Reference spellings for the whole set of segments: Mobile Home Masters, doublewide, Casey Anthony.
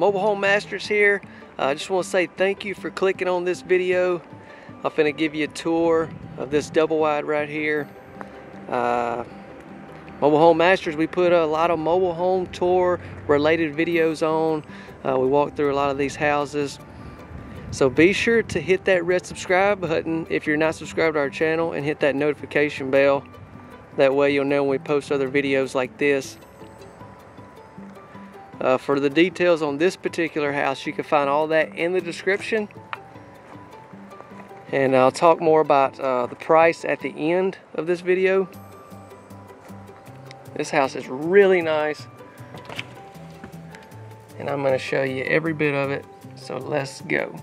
Mobile Home Masters here. I just want to say thank you for clicking on this video. I'm going to give you a tour of this double wide right here. Mobile Home Masters, we put a lot of mobile home tour related videos on. We walk through a lot of these houses. So be sure to hit that red subscribe button if you're not subscribed to our channel, and hit that notification bell. That way you'll know when we post other videos like this. For the details on this particular house, you can find all that in the description. And I'll talk more about the price at the end of this video. This house is really nice, and I'm going to show you every bit of it, so let's go.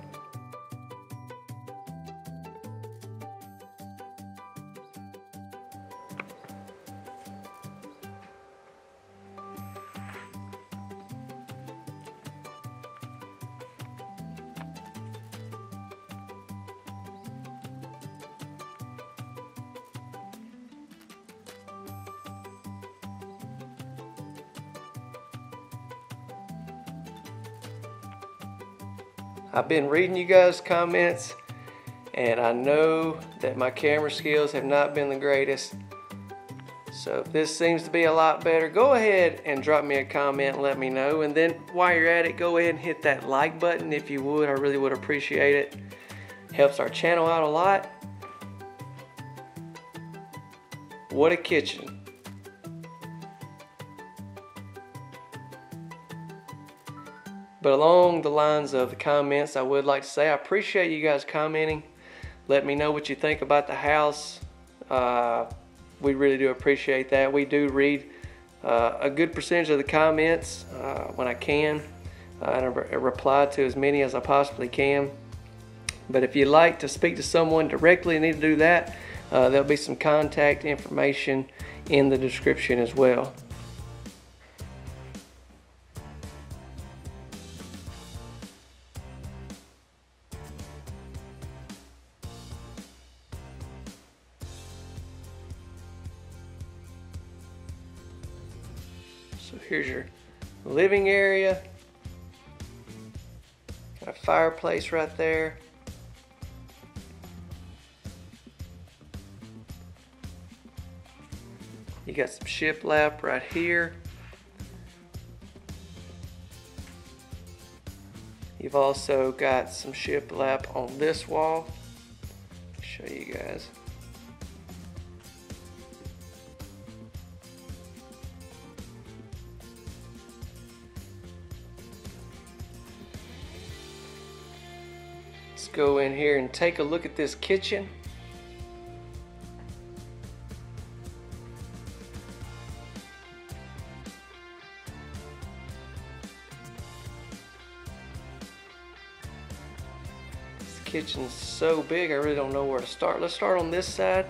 I've been reading you guys' comments, and I know that my camera skills have not been the greatest. So if this seems to be a lot better, go ahead and drop me a comment and let me know. And then while you're at it, go ahead and hit that like button if you would. I really would appreciate it. Helps our channel out a lot. What a kitchen. But along the lines of the comments, I would like to say I appreciate you guys commenting. Let me know what you think about the house. We really do appreciate that. We do read a good percentage of the comments when I can, and I reply to as many as I possibly can. But if you'd like to speak to someone directly and need to do that, there'll be some contact information in the description as well. So here's your living area. Got a fireplace right there. You got some shiplap right here. You've also got some shiplap on this wall. Show you guys. Let's go in here and take a look at this kitchen. This kitchen's so big, I really don't know where to start. Let's start on this side.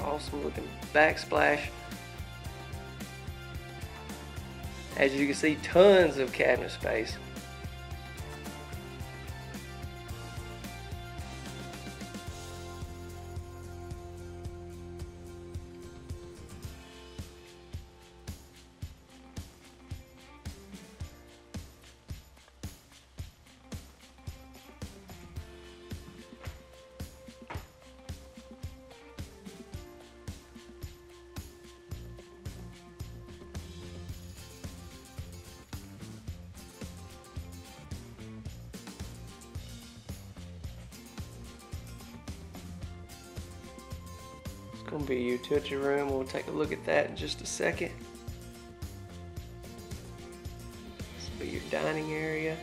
Awesome looking backsplash. As you can see, tons of cabinet space. Gonna be your utility room. We'll take a look at that in just a second. This will be your dining area.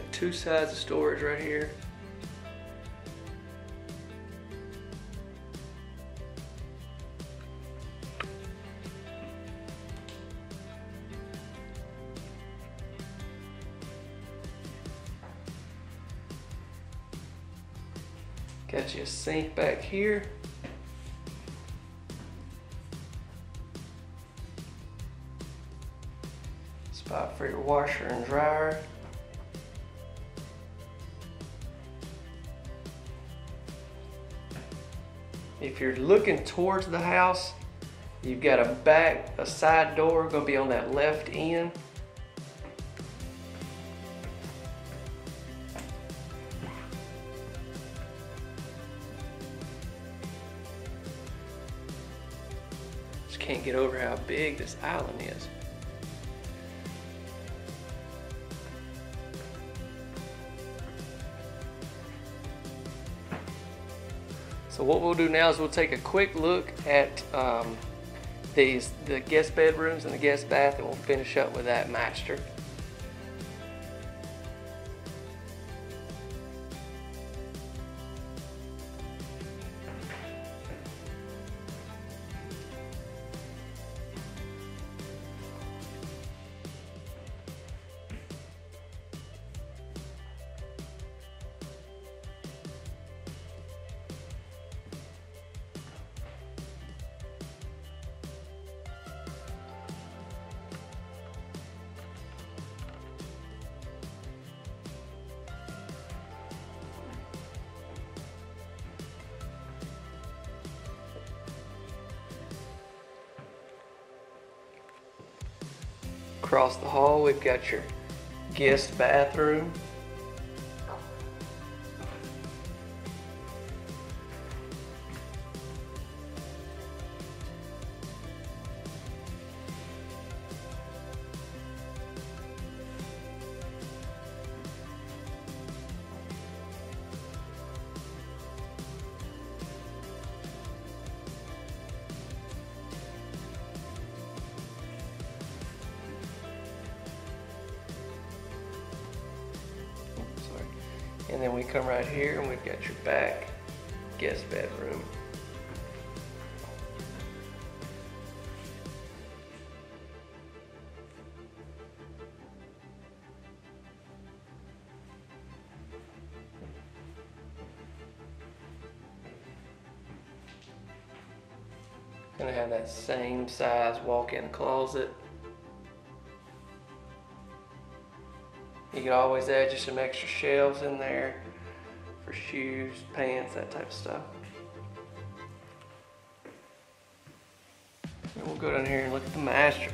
got two sides of storage right here. Got you a sink back here. Spot for your washer and dryer. If you're looking towards the house, you've got a side door gonna be on that left end. Just can't get over how big this island is. So what we'll do now is we'll take a quick look at the guest bedrooms and the guest bath, and we'll finish up with that master. Across the hall, we've got your guest bathroom. And then we come right here and we've got your back guest bedroom. Gonna have that same size walk-in closet. You can always add just some extra shelves in there for shoes, pants, that type of stuff. And we'll go down here and look at the master.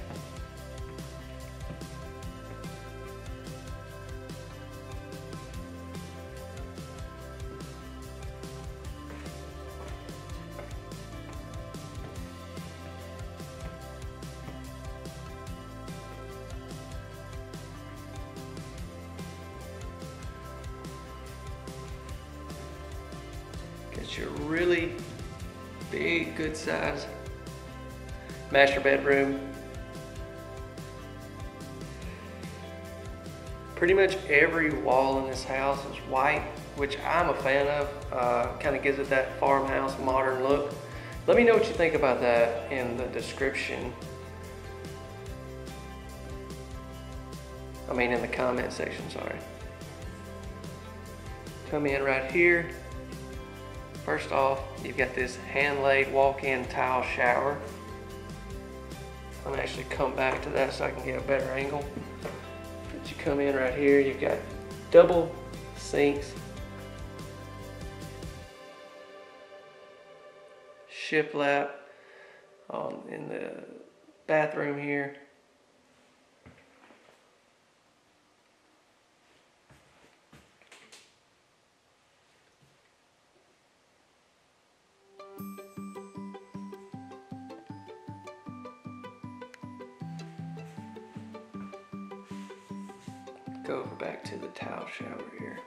It's your really big, good size master bedroom. Pretty much every wall in this house is white, which I'm a fan of. Kind of gives it that farmhouse modern look. Let me know what you think about that in the description. I mean, in the comment section, sorry. Come in right here. First off, you've got this hand-laid walk-in tile shower. I'm gonna actually come back to that so I can get a better angle. But you come in right here, you've got double sinks, shiplap in the bathroom here. Go over back to the tile shower here.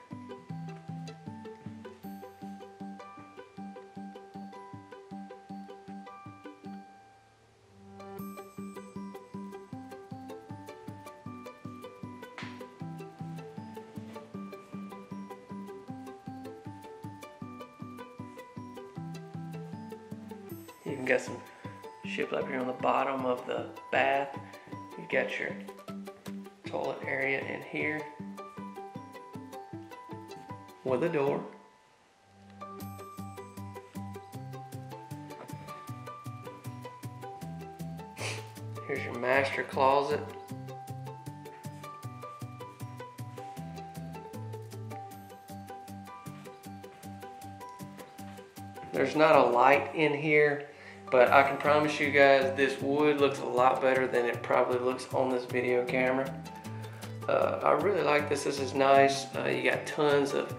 Even got some shipped up here on the bottom of the bath. You've got your toilet area in here with a door. Here's your master closet. There's not a light in here, but I can promise you guys this wood looks a lot better than it probably looks on this video camera. I really like this. This is nice. You got tons of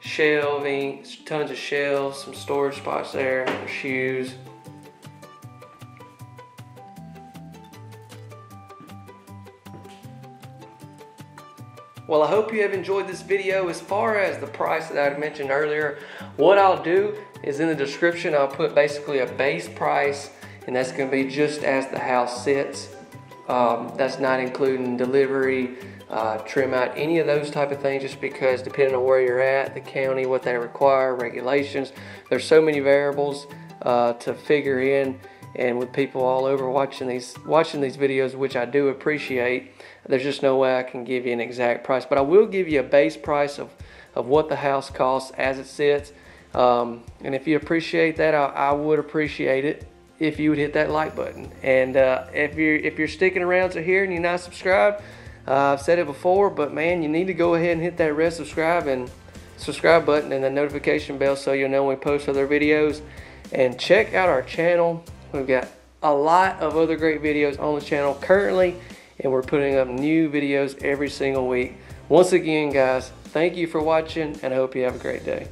shelving, tons of shelves, some storage spots there, shoes. Well, I hope you have enjoyed this video. As far as the price that I mentioned earlier, what I'll do is in the description, I'll put basically a base price, and that's gonna be just as the house sits. That's not including delivery, trim out, any of those type of things, just because depending on where you're at, the county, what they require, regulations, there's so many variables to figure in. And with people all over watching these videos, which I do appreciate, there's just no way I can give you an exact price. But I will give you a base price of what the house costs as it sits. And if you appreciate that, I would appreciate it if you would hit that like button. And if you're sticking around to here and you're not subscribed, I've said it before, but man, you need to go ahead and hit that red subscribe button and the notification bell so you'll know when we post other videos. And check out our channel. We've got a lot of other great videos on the channel currently, and we're putting up new videos every single week. Once again, guys, thank you for watching, and I hope you have a great day.